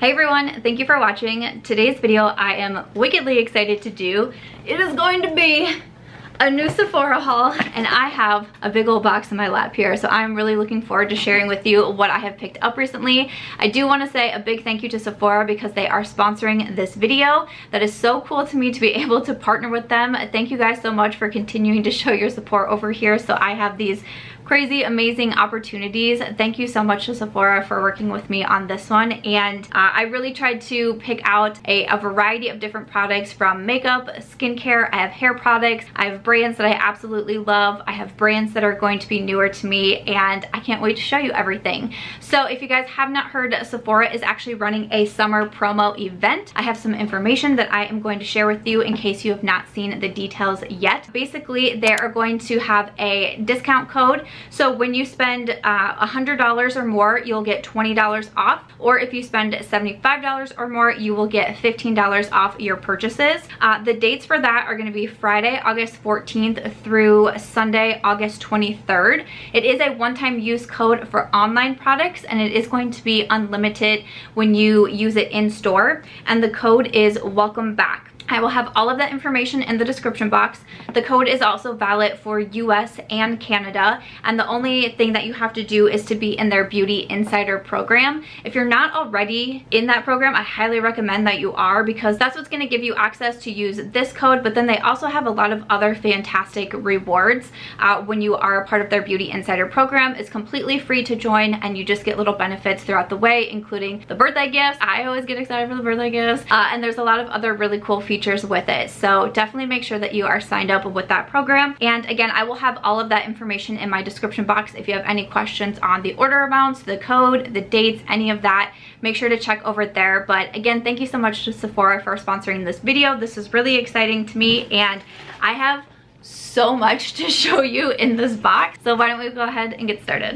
Hey everyone, thank you for watching. Today's video I am wickedly excited to do. It is going to be a new Sephora haul, and I have a big old box in my lap here, so I'm really looking forward to sharing with you what I have picked up recently. I do want to say a big thank you to Sephora because they are sponsoring this video. That is so cool to me to be able to partner with them. Thank you guys so much for continuing to show your support over here so I have these crazy amazing opportunities. Thank you so much to Sephora for working with me on this one, and I really tried to pick out a variety of different products, from makeup, skincare. I have hair products, I have brands that I absolutely love, I have brands that are going to be newer to me, and I can't wait to show you everything. So if you guys have not heard, Sephora is actually running a summer promo event. I have some information that I am going to share with you in case you have not seen the details yet. Basically, they are going to have a discount code. So when you spend $100 or more, you'll get $20 off, or if you spend $75 or more, you will get $15 off your purchases. The dates for that are going to be Friday, August 14th through Sunday, August 23rd. It is a one-time use code for online products, and it is going to be unlimited when you use it in store, and the code is Welcome Back. I will have all of that information in the description box. The code is also valid for US and Canada, and the only thing that you have to do is to be in their Beauty Insider program. If you're not already in that program, I highly recommend that you are, because that's what's going to give you access to use this code, but then they also have a lot of other fantastic rewards when you are a part of their Beauty Insider program. It's completely free to join, and you just get little benefits throughout the way, including the birthday gifts. I always get excited for the birthday gifts, and there's a lot of other really cool features with it. So definitely make sure that you are signed up with that program. And again, I will have all of that information in my description box. If you have any questions on the order amounts, the code, the dates, any of that, make sure to check over there. But again, thank you so much to Sephora for sponsoring this video. This is really exciting to me, and I have so much to show you in this box, so why don't we go ahead and get started.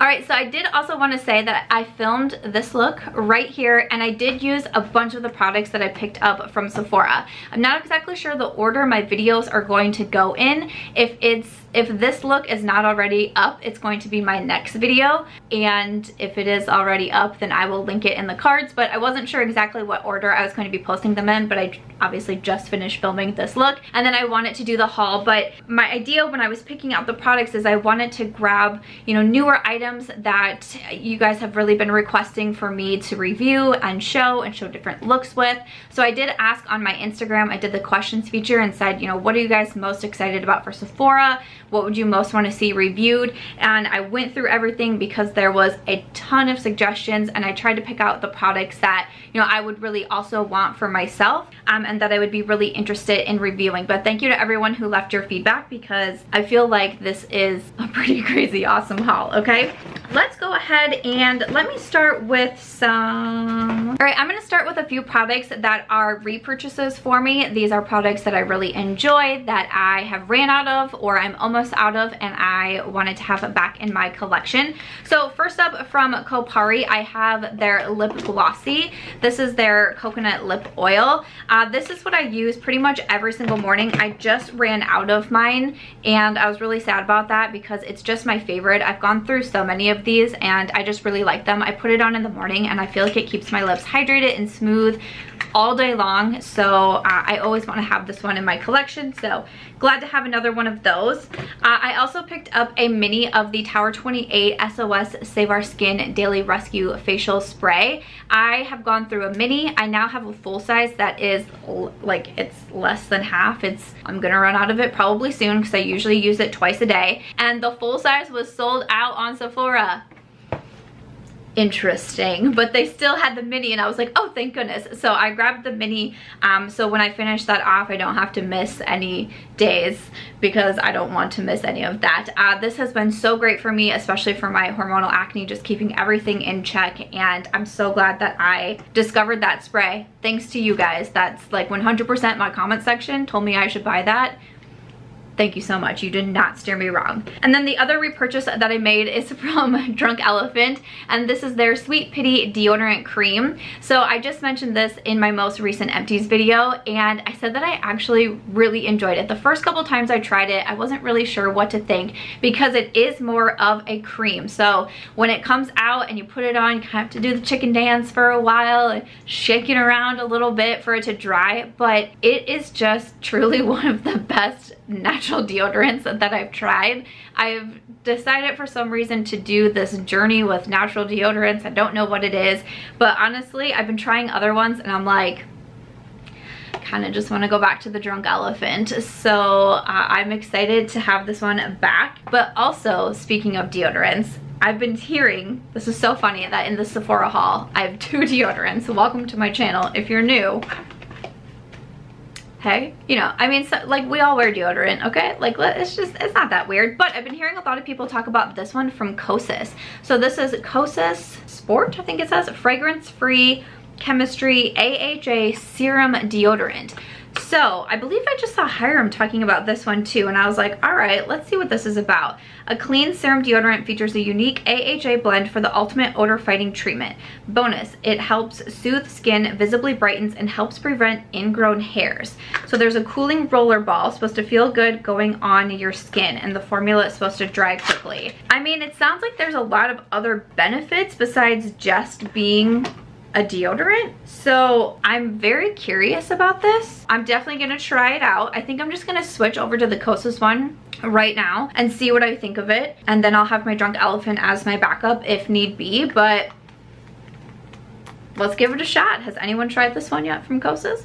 All right, so I did also want to say that I filmed this look right here, and I did use a bunch of the products that I picked up from Sephora. I'm not exactly sure the order my videos are going to go in. If this look is not already up, it's going to be my next video, and if it is already up, then I will link it in the cards. But I wasn't sure exactly what order I was going to be posting them in, but I obviously just finished filming this look, and then I wanted to do the haul. But my idea when I was picking out the products is I wanted to grab, you know, newer items that you guys have really been requesting for me to review and show different looks with. So I did ask on my Instagram, I did the questions feature and said, you know, what are you guys most excited about for Sephora? What would you most want to see reviewed? And I went through everything because there was a ton of suggestions, and I tried to pick out the products that, you know, I would really also want for myself, and that I would be really interested in reviewing. But thank you to everyone who left your feedback, because I feel like this is a pretty crazy awesome haul. Okay, let's go ahead and let me start with some... All right, I'm going to start with a few products that are repurchases for me. These are products that I really enjoy, that I have ran out of, or I'm almost out of, and I wanted to have it back in my collection. So first up, from Kopari, I have their Lip Glossy. This is their coconut lip oil. This is what I use pretty much every single morning. I just ran out of mine, and I was really sad about that because it's just my favorite. I've gone through so many of these, and I just really like them. I put it on in the morning, and I feel like it keeps my lips hydrated and smooth all day long. So I always want to have this one in my collection, so glad to have another one of those. I also picked up a mini of the Tower 28 SOS Save Our Skin Daily Rescue Facial Spray. I have gone through a mini. I now have a full size that is like, it's less than half. I'm gonna run out of it probably soon because I usually use it twice a day, and the full size was sold out on Sephora. Interesting, but they still had the mini, and I was like, oh, thank goodness. So I grabbed the mini, so when I finish that off, I don't have to miss any days, because I don't want to miss any of that. This has been so great for me, especially for my hormonal acne, just keeping everything in check, and I'm so glad that I discovered that spray thanks to you guys. That's like 100% my comment section told me I should buy that. Thank you so much. You did not steer me wrong. And then the other repurchase that I made is from Drunk Elephant, and this is their Sweet Pity deodorant cream. So I just mentioned this in my most recent empties video, and I said that I actually really enjoyed it. The first couple times I tried it, I wasn't really sure what to think because it is more of a cream. So when it comes out and you put it on, you kind of have to do the chicken dance for a while and shake it around a little bit for it to dry, but it is just truly one of the best natural deodorants that I've tried. I've decided for some reason to do this journey with natural deodorants. I don't know what it is, but honestly, I've been trying other ones and I'm like, kind of just want to go back to the Drunk Elephant. So I'm excited to have this one back. But also, speaking of deodorants, I've been hearing, this is so funny, that in the Sephora haul, I have two deodorants. Welcome to my channel. If you're new, hey, you know, I mean, so, like, we all wear deodorant, okay? Like, it's just, it's not that weird. But I've been hearing a lot of people talk about this one from Kosas. So this is Kosas Sport, I think it says, fragrance-free chemistry AHA serum deodorant. So I believe I just saw Hiram talking about this one too, and I was like, all right, let's see what this is about. A clean serum deodorant features a unique AHA blend for the ultimate odor fighting treatment. Bonus, it helps soothe skin, visibly brightens, and helps prevent ingrown hairs. So there's a cooling roller ball supposed to feel good going on your skin, and the formula is supposed to dry quickly. I mean, it sounds like there's a lot of other benefits besides just being a deodorant, so I'm very curious about this. I'm definitely gonna try it out. I think I'm just gonna switch over to the Kosas one right now and see what I think of it, and then I'll have my Drunk Elephant as my backup if need be, but let's give it a shot. Has anyone tried this one yet from Kosas?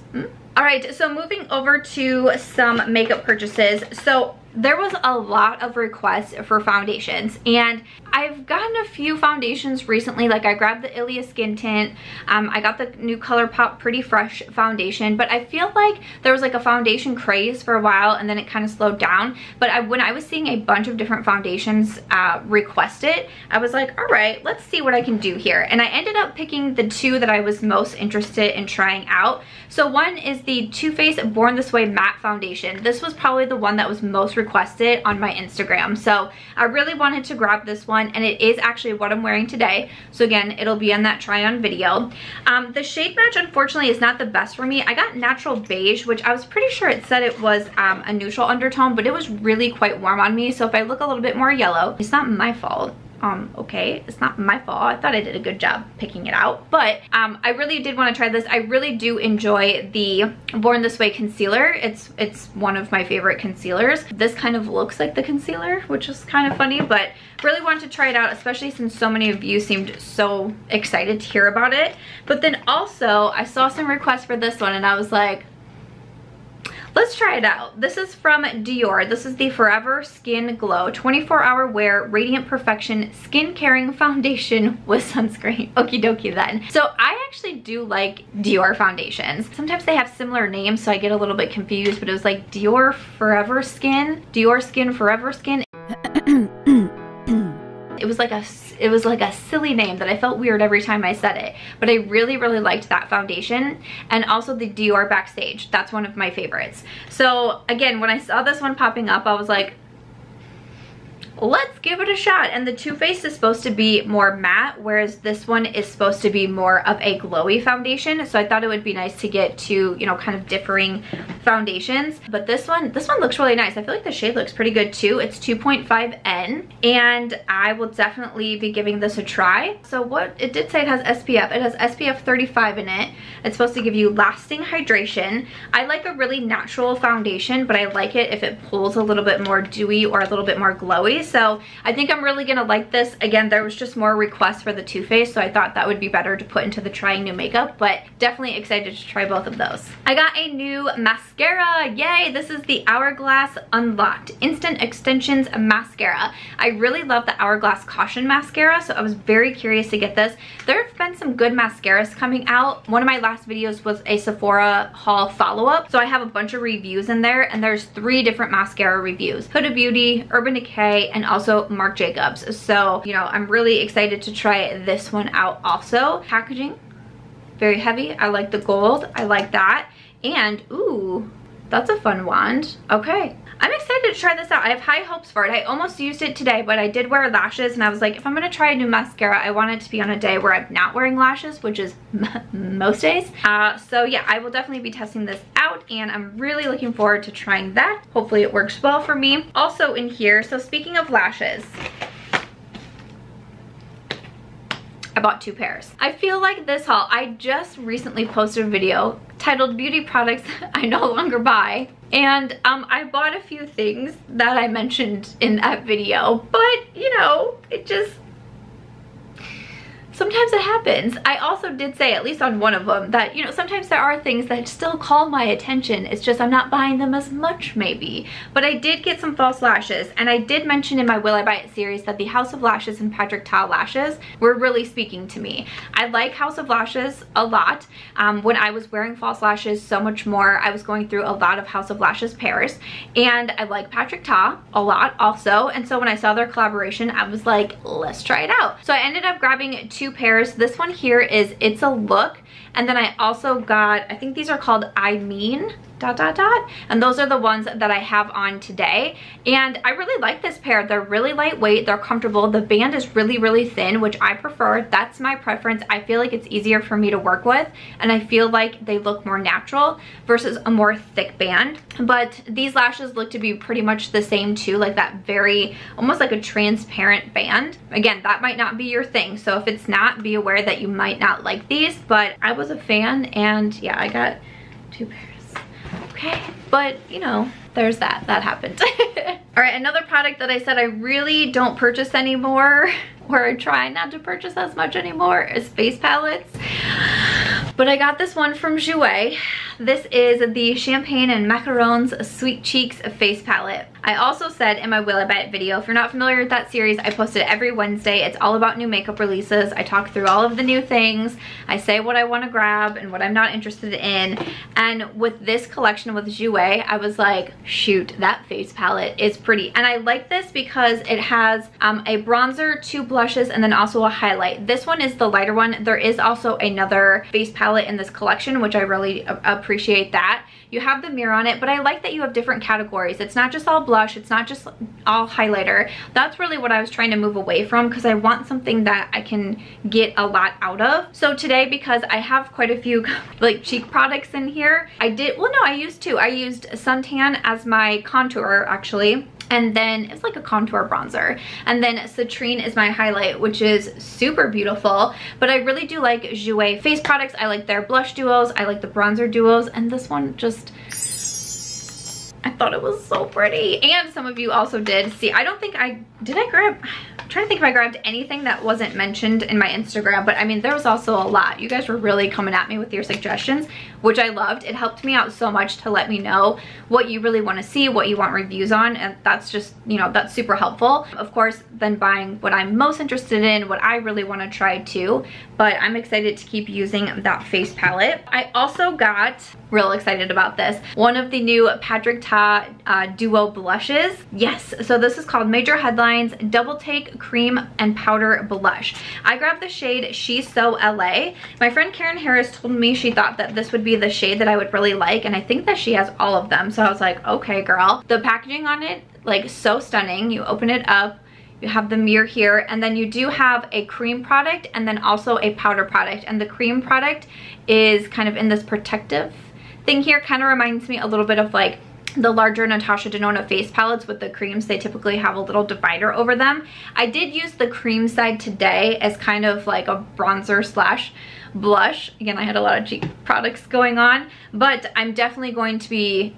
All right, so moving over to some makeup purchases. So there was a lot of requests for foundations, and I've gotten a few foundations recently. Like, I grabbed the Ilia Skin Tint, I got the new ColourPop Pretty Fresh foundation, but I feel like there was like a foundation craze for a while and then it kind of slowed down. But when I was seeing a bunch of different foundations requested, I was like, all right, let's see what I can do here. And I ended up picking the two that I was most interested in trying out. So one is the Too Faced Born This Way Matte Foundation. This was probably the one that was most requested on my Instagram, so I really wanted to grab this one, and it is actually what I'm wearing today. So again, it'll be on that try on video. The shade match, unfortunately, is not the best for me. I got Natural Beige, which I was pretty sure it said it was a neutral undertone, but it was really quite warm on me. So if I look a little bit more yellow, it's not my fault. Okay, it's not my fault. I thought I did a good job picking it out, but I really did want to try this. I really do enjoy the Born This Way concealer. It's one of my favorite concealers. This kind of looks like the concealer, which is kind of funny, but really wanted to try it out, especially since so many of you seemed so excited to hear about it. But then also, I saw some requests for this one, and I was like, let's try it out. This is from Dior. This is the Forever Skin Glow 24-Hour Wear Radiant Perfection Skin Caring Foundation with Sunscreen. Okie dokie then. So I actually do like Dior foundations. Sometimes they have similar names, so I get a little bit confused, but it was like Dior Forever Skin, Dior Skin Forever Skin. It was like a silly name that I felt weird every time I said it, but I really liked that foundation, and also the Dior Backstage. That's one of my favorites. So again, when I saw this one popping up, I was like, let's give it a shot. And the Too Faced is supposed to be more matte, whereas this one is supposed to be more of a glowy foundation. So I thought it would be nice to get two, you know, kind of differing foundations. But this one looks really nice. I feel like the shade looks pretty good too. It's 2.5N, and I will definitely be giving this a try. So what it did say, it has SPF. It has SPF 35 in it. It's supposed to give you lasting hydration. I like a really natural foundation, but I like it if it pulls a little bit more dewy or a little bit more glowy. So I think I'm really gonna like this. Again, there was just more requests for the Too Faced, so I thought that would be better to put into the trying new makeup, but definitely excited to try both of those. I got a new mascara, yay! This is the Hourglass Unlocked Instant Extensions Mascara. I really love the Hourglass Caution Mascara, so I was very curious to get this. There have been some good mascaras coming out. One of my last videos was a Sephora haul follow-up, so I have a bunch of reviews in there, and there's 3 different mascara reviews. Huda Beauty, Urban Decay, and also Marc Jacobs. So, you know, I'm really excited to try this one out also. Packaging, very heavy. I like the gold. I like that. And, ooh, that's a fun wand. Okay. I'm excited to try this out. I have high hopes for it. I almost used it today, but I did wear lashes, and I was like, if I'm going to try a new mascara, I want it to be on a day where I'm not wearing lashes, which is most days. So yeah, I will definitely be testing this out, and I'm really looking forward to trying that. Hopefully it works well for me. Also in here, so speaking of lashes, I bought 2 pairs. I feel like this haul, I just recently posted a video titled Beauty Products I No Longer Buy. And I bought a few things that I mentioned in that video, but you know, it just, sometimes it happens. I also did say, at least on one of them, that, you know, sometimes there are things that still call my attention. It's just I'm not buying them as much maybe. But I did get some false lashes, and I did mention in my Will I Buy It series that the House of Lashes and Patrick Ta lashes were really speaking to me. I like House of Lashes a lot. When I was wearing false lashes so much more, I was going through a lot of House of Lashes pairs, and I like Patrick Ta a lot also. And so when I saw their collaboration, I was like, let's try it out. So I ended up grabbing 2 pairs. This one here is It's a Look, and then I also got, I think these are called I Mean ... and those are the ones that I have on today. And I really like this pair. They're really lightweight, they're comfortable, the band is really thin, which I prefer. That's my preference. I feel like it's easier for me to work with, and I feel like they look more natural versus a more thick band. But these lashes look to be pretty much the same too, like that very almost like a transparent band. Again, that might not be your thing, so if it's not, be aware that you might not like these, but I was a fan, and yeah, I got 2 pairs. Okay, but you know, there's that. That happened. All right, another product that I said I really don't purchase anymore, or I try not to purchase as much anymore, is face palettes. But I got this one from Jouer. This is the Champagne and Macarons Sweet Cheeks Face Palette. I also said in my Will I Buy It video, if you're not familiar with that series, I post it every Wednesday. It's all about new makeup releases. I talk through all of the new things. I say what I want to grab and what I'm not interested in. And with this collection with Jouer, I was like, shoot, that face palette is pretty. And I like this because it has a bronzer, 2 blushes, and then also a highlight. This one is the lighter one. There is also another face palette in this collection, which I really appreciate that. You have the mirror on it, but I like that you have different categories. It's not just all blush, it's not just all highlighter. That's really what I was trying to move away from, because I want something that I can get a lot out of. So today, because I have quite a few like cheek products in here, I used Suntan as my contour actually, and then it's like a contour bronzer, and then Citrine is my highlight, which is super beautiful. But I really do like Jouer face products. I like their blush duos, I like the bronzer duos, and this one just, I thought it was so pretty. And some of you also did. See, I don't think I'm trying to think if I grabbed anything that wasn't mentioned in my Instagram, but I mean, there was also a lot. You guys were really coming at me with your suggestions, which I loved. It helped me out so much to let me know what you really want to see, what you want reviews on, and that's just, you know, that's super helpful. Of course, then buying what I'm most interested in, what I really want to try too, but I'm excited to keep using that face palette. I also got, real excited about this, one of the new Patrick Ta duo blushes. Yes, so this is called Major Headlines Double Take Cream and Powder Blush. I grabbed the shade She's So LA. My friend Karen Harris told me she thought that this would be the shade that I would really like, and I think that she has all of them, so I was like, okay girl. The packaging on it, like, so stunning. You open it up, you have the mirror here, and then you do have a cream product and then also a powder product, and the cream product is kind of in this protective thing here. Kind of reminds me a little bit of like the larger Natasha Denona face palettes with the creams. They typically have a little divider over them. I did use the cream side today as kind of like a bronzer slash blush. Again, I had a lot of cheek products going on, but I'm definitely going to be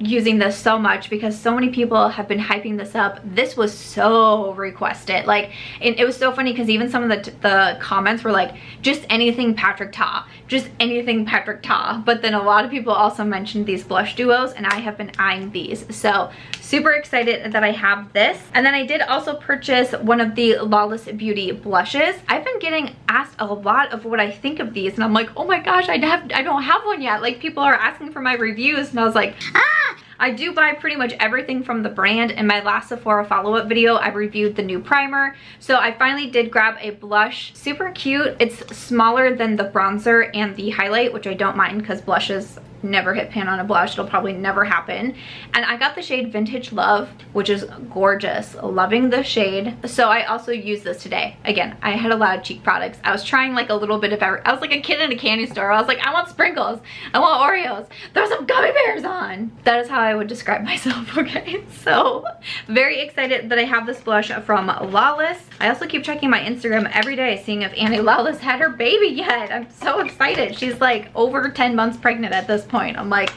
using this so much because so many people have been hyping this up. This was so requested, like, and it was so funny because even some of the comments were like, just anything Patrick Ta, just anything Patrick Ta. But then a lot of people also mentioned these blush duos, and I have been eyeing these, so super excited that I have this. And then I did also purchase one of the Lawless Beauty blushes. I've been getting asked a lot of what I think of these, and I'm like, oh my gosh, I don't have one yet. Like, people are asking for my reviews, and I was like, ah! I do buy pretty much everything from the brand. In my last Sephora follow-up video, I reviewed the new primer. So I finally did grab a blush. Super cute. It's smaller than the bronzer and the highlight, which I don't mind because blushes never hit pan on a blush. It'll probably never happen. And I got the shade Vintage Love, which is gorgeous. Loving the shade. So I also used this today. Again, I had a lot of cheek products. I was trying like a little bit of every. I was like a kid in a candy store. I was like, I want sprinkles. I want Oreos. Throw some gummy bears on. That is how I would describe myself, okay? So very excited that I have this blush from Lawless. I also keep checking my Instagram every day, seeing if Annie Lawless had her baby yet. I'm so excited. She's like over 10 months pregnant at this point. I'm like,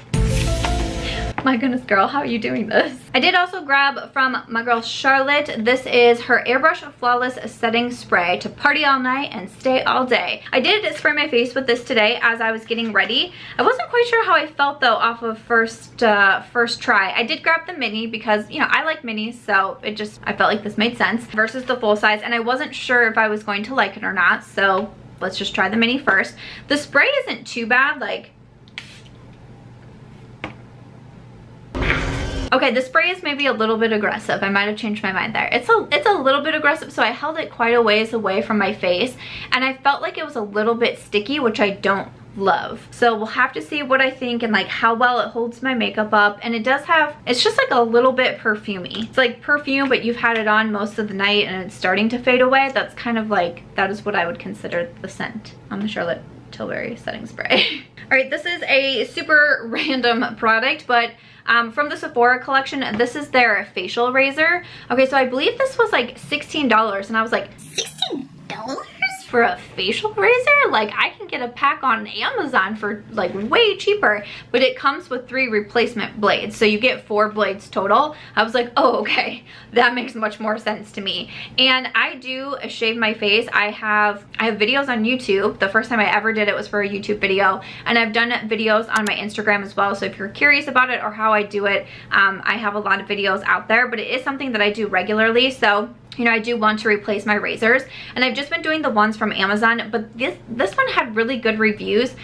my goodness, girl, how are you doing this? I did also grab from my girl Charlotte. This is her Airbrush Flawless Setting Spray to party all night and stay all day. I did spray my face with this today as I was getting ready. I wasn't quite sure how I felt though off of first try. I did grab the mini because, you know, I like minis, so it just, I felt like this made sense versus the full size, and I wasn't sure if I was going to like it or not, so let's just try the mini first. The spray isn't too bad, like, okay, the spray is maybe a little bit aggressive. I might have changed my mind there. It's a little bit aggressive, so I held it quite a ways away from my face, and I felt like it was a little bit sticky, which I don't love. So we'll have to see what I think and like how well it holds my makeup up. And it does have, it's just like a little bit perfumey. It's like perfume, but you've had it on most of the night and it's starting to fade away. That's kind of like, that is what I would consider the scent on the Charlotte Tilbury setting spray. All right, this is a super random product, but from the Sephora collection, this is their facial razor. Okay, so I believe this was like $16, and I was like, $16 for a facial razor? Like, I can get a pack on Amazon for like way cheaper, but it comes with 3 replacement blades, so you get 4 blades total. I was like, oh, okay, that makes much more sense to me. And I do shave my face. I have videos on YouTube. The first time I ever did it was for a YouTube video, and I've done videos on my Instagram as well, so if you're curious about it or how I do it, I have a lot of videos out there, but it is something that I do regularly. So, you know, I do want to replace my razors, and I've just been doing the ones from Amazon, but this one had really good reviews.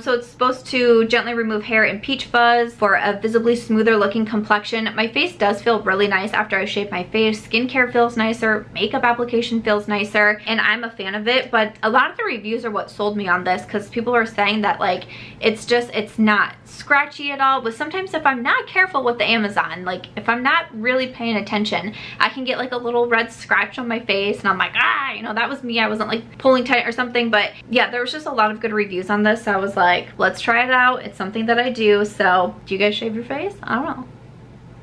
So it's supposed to gently remove hair and peach fuzz for a visibly smoother looking complexion. My face does feel really nice after I shave my face. Skincare feels nicer, makeup application feels nicer, and I'm a fan of it. But a lot of the reviews are what sold me on this, because people are saying that like it's just, it's not scratchy at all. But sometimes if I'm not careful with the Amazon, like if I'm not really paying attention, I can get like a little red scratch on my face, and I'm like, ah, you know, that was me. I wasn't like pulling tight or something. But yeah, there was just a lot of good reviews on this, so I was like, let's try it out. It's something that I do. So do you guys shave your face? I don't know,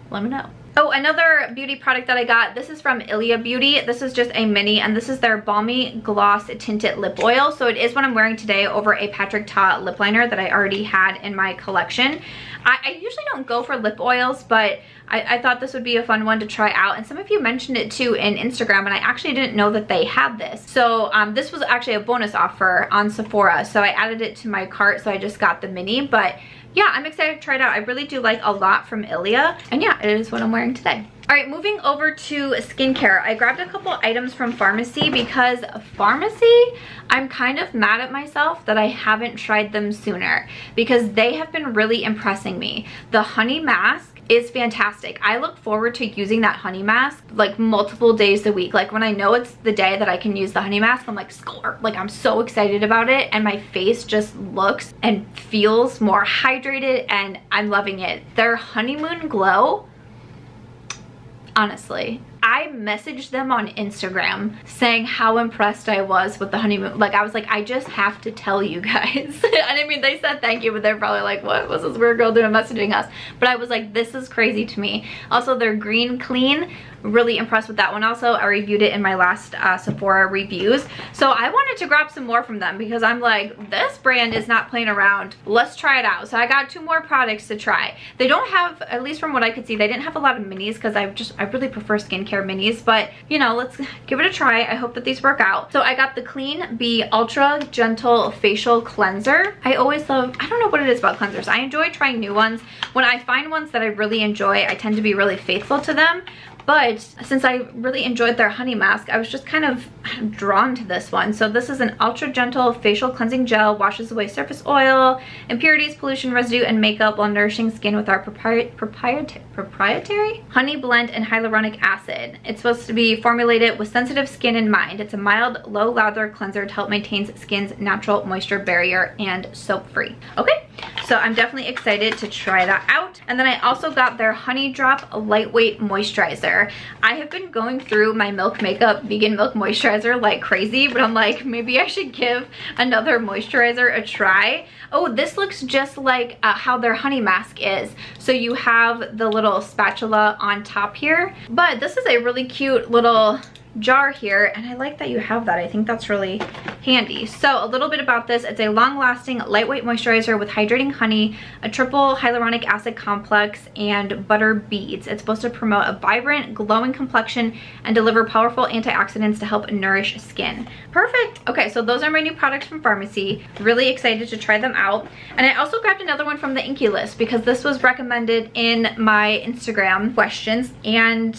let me know. Oh, another beauty product that I got. This is from Ilia Beauty. This is just a mini, and this is their Balmy Gloss Tinted Lip Oil. So it is what I'm wearing today over a Patrick Ta lip liner that I already had in my collection. I usually don't go for lip oils, but I thought this would be a fun one to try out, and some of you mentioned it too in Instagram, and I actually didn't know that they had this. So this was actually a bonus offer on Sephora, so I added it to my cart, so I just got the mini. But yeah, I'm excited to try it out. I really do like a lot from Ilia, and yeah, it is what I'm wearing today. All right, moving over to skincare. I grabbed a couple items from Farmacy, because Farmacy, I'm kind of mad at myself that I haven't tried them sooner, because they have been really impressing me. The honey mask is fantastic. I look forward to using that honey mask like multiple days a week. Like when I know it's the day that I can use the honey mask, I'm like, score. Like I'm so excited about it, and my face just looks and feels more hydrated, and I'm loving it. Their honeymoon glow, honestly, I messaged them on Instagram saying how impressed I was with the honeymoon. Like I was like, I just have to tell you guys. And I mean, they said thank you, but they're probably like, what was this weird girl doing messaging us? But I was like, this is crazy to me. Also, their Green Clean, really impressed with that one. Also, I reviewed it in my last Sephora reviews. So I wanted to grab some more from them, because I'm like, this brand is not playing around. Let's try it out. So I got 2 more products to try. They don't have, at least from what I could see, they didn't have a lot of minis, because I really prefer skincare minis, but you know, let's give it a try. I hope that these work out. So I got the Clean Bee Ultra Gentle Facial Cleanser. I always love, I don't know what it is about cleansers. I enjoy trying new ones. When I find ones that I really enjoy, I tend to be really faithful to them. But since I really enjoyed their honey mask, I was just kind of drawn to this one. So this is an ultra gentle facial cleansing gel, washes away surface oil, impurities, pollution, residue, and makeup, while nourishing skin with our proprietary honey blend and hyaluronic acid. It's supposed to be formulated with sensitive skin in mind. It's a mild, low lather cleanser to help maintain skin's natural moisture barrier and soap-free. Okay, So I'm definitely excited to try that out. And then I also got their Honey Drop Lightweight Moisturizer. I have been going through my Milk Makeup Vegan Milk Moisturizer like crazy, but I'm like, maybe I should give another moisturizer a try. Oh, this looks just like how their Honey Mask is. So you have the little spatula on top here, but this is a really cute little jar here, and I like that you have that. I think that's really handy. So a little bit about this: it's a long-lasting lightweight moisturizer with hydrating honey, a triple hyaluronic acid complex, and butter beads. It's supposed to promote a vibrant, glowing complexion and deliver powerful antioxidants to help nourish skin. Perfect. Okay, so those are my new products from Farmacy. Really excited to try them out. And I also grabbed another one from the Inkey List because this was recommended in my Instagram questions, and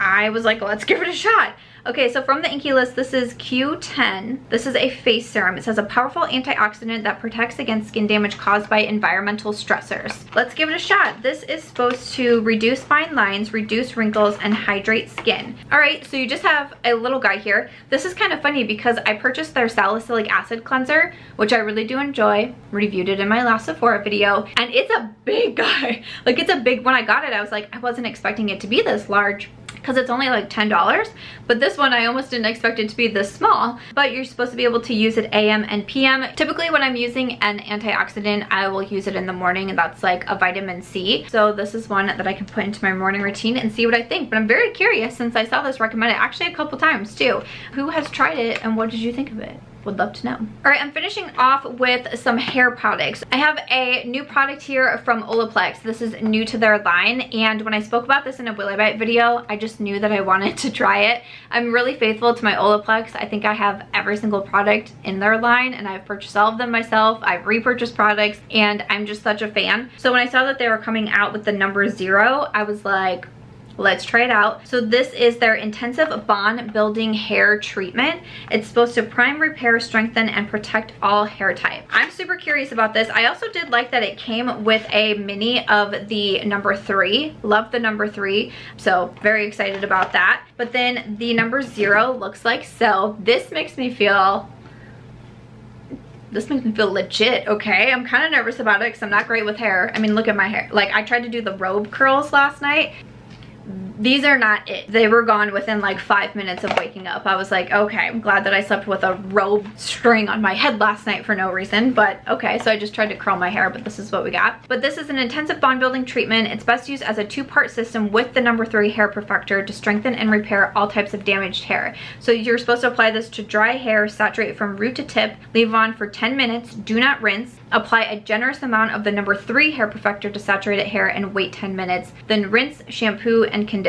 I was like, let's give it a shot. Okay, so from the Inkey List, this is Q10. This is a face serum. It says a powerful antioxidant that protects against skin damage caused by environmental stressors. Let's give it a shot. This is supposed to reduce fine lines, reduce wrinkles, and hydrate skin. All right, so you just have a little guy here. This is kind of funny because I purchased their salicylic acid cleanser, which I really do enjoy. Reviewed it in my last Sephora video, and it's a big guy. Like, it's a big, when I got it, I was like, I wasn't expecting it to be this large, because it's only like $10, but this one I almost didn't expect it to be this small. But you're supposed to be able to use it AM and PM. Typically when I'm using an antioxidant, I will use it in the morning, and that's like a vitamin C. So this is one that I can put into my morning routine and see what I think. But I'm very curious since I saw this recommended actually a couple times too. Who has tried it and what did you think of it? Would love to know. All right, I'm finishing off with some hair products. I have a new product here from Olaplex. This is new to their line, and when I spoke about this in a Will I Bite video, I just knew that I wanted to try it. I'm really faithful to my Olaplex. I think I have every single product in their line, and I've purchased all of them myself. I've repurchased products, and I'm just such a fan. So when I saw that they were coming out with the number 0, I was like, let's try it out. So this is their intensive bond building hair treatment. It's supposed to prime, repair, strengthen, and protect all hair type. I'm super curious about this. I also did like that it came with a mini of the number 3. Love the number 3. So very excited about that. But then the number 0 looks like so. This makes me feel legit, okay? I'm kind of nervous about it because I'm not great with hair. I mean, look at my hair. Like, I tried to do the robe curls last night. These are not it. They were gone within like 5 minutes of waking up. I was like, okay, I'm glad that I slept with a robe string on my head last night for no reason, but okay. So I just tried to curl my hair, but this is what we got. But this is an intensive bond building treatment. It's best used as a 2-part system with the number 3 hair perfector to strengthen and repair all types of damaged hair. So you're supposed to apply this to dry hair, saturate from root to tip, leave on for 10 minutes, do not rinse. Apply a generous amount of the number 3 hair perfector to saturated hair and wait 10 minutes. Then rinse, shampoo, and condition.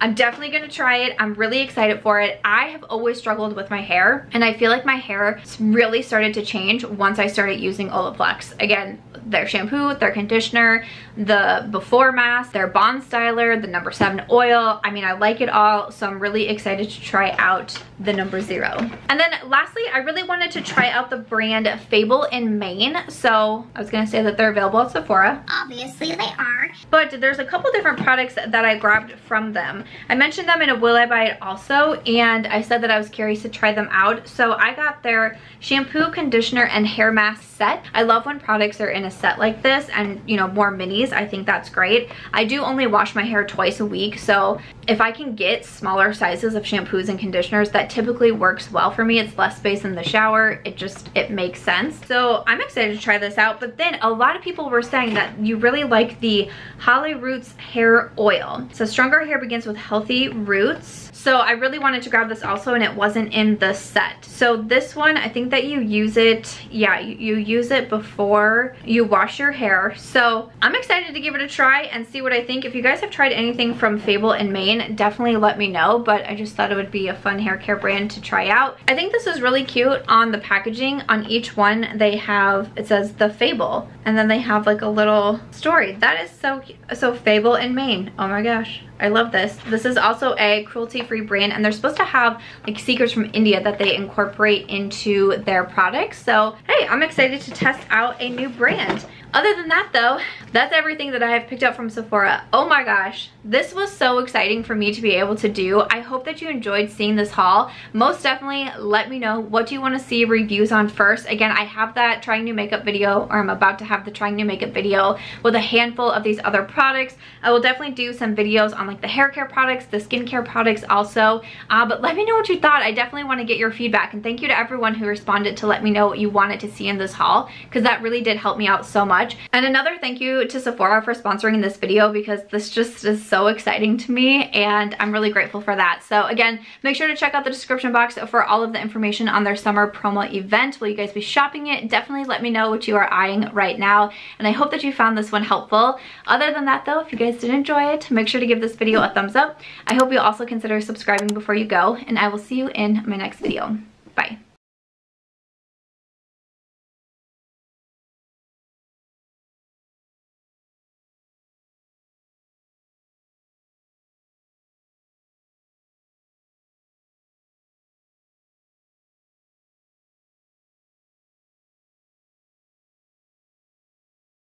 I'm definitely going to try it. I'm really excited for it. I have always struggled with my hair, and I feel like my hair really started to change once I started using Olaplex. Again, their shampoo, their conditioner, the before mask, their bond styler, the number 7 oil. I mean, I like it all, so I'm really excited to try out the number 0. And then lastly, I really wanted to try out the brand Fable and Mane. So I was gonna say that they're available at Sephora. Obviously they are. But there's a couple different products that I grabbed from them. I mentioned them in a Will I Buy It also, and I said that I was curious to try them out. So I got their shampoo, conditioner, and hair mask set. I love when products are in a set like this, and you know, more minis. I think that's great. I do only wash my hair twice a week, so if I can get smaller sizes of shampoos and conditioners, that typically works well for me. It's less space in the shower. It makes sense. So I'm excited to try this out. But then a lot of people were saying that you really like the Holly Roots hair oil. So stronger hair begins with healthy roots. So I really wanted to grab this also, and it wasn't in the set. So this one, I think that you use it, yeah, you use it before you wash your hair. So I'm excited to give it a try and see what I think. If you guys have tried anything from Fable and Mane, definitely let me know, but I just thought it would be a fun hair care brand to try out. I think this is really cute on the packaging. On each one they have, it says the Fable, and then they have like a little story. That is so cute. So Fable and Mane, oh my gosh. I love this. This is also a cruelty-free brand, and they're supposed to have like secrets from India that they incorporate into their products. So hey, I'm excited to test out a new brand. Other than that though, that's everything that I have picked up from Sephora. Oh my gosh, this was so exciting for me to be able to do. I hope that you enjoyed seeing this haul. Most definitely let me know, what do you want to see reviews on first? Again, I have that trying new makeup video, or I'm about to have the trying new makeup video with a handful of these other products. I will definitely do some videos on like the hair care products, the skincare products also. But let me know what you thought. I definitely want to get your feedback, and thank you to everyone who responded to let me know what you wanted to see in this haul, because that really did help me out so much. And another thank you to Sephora for sponsoring this video, because this just is so exciting to me and I'm really grateful for that. So again, make sure to check out the description box for all of the information on their summer promo event. Will you guys be shopping it? Definitely let me know what you are eyeing right now, and I hope that you found this one helpful. Other than that though, if you guys did enjoy it, make sure to give this video a thumbs up. I hope you also consider subscribing before you go, and I will see you in my next video. Bye.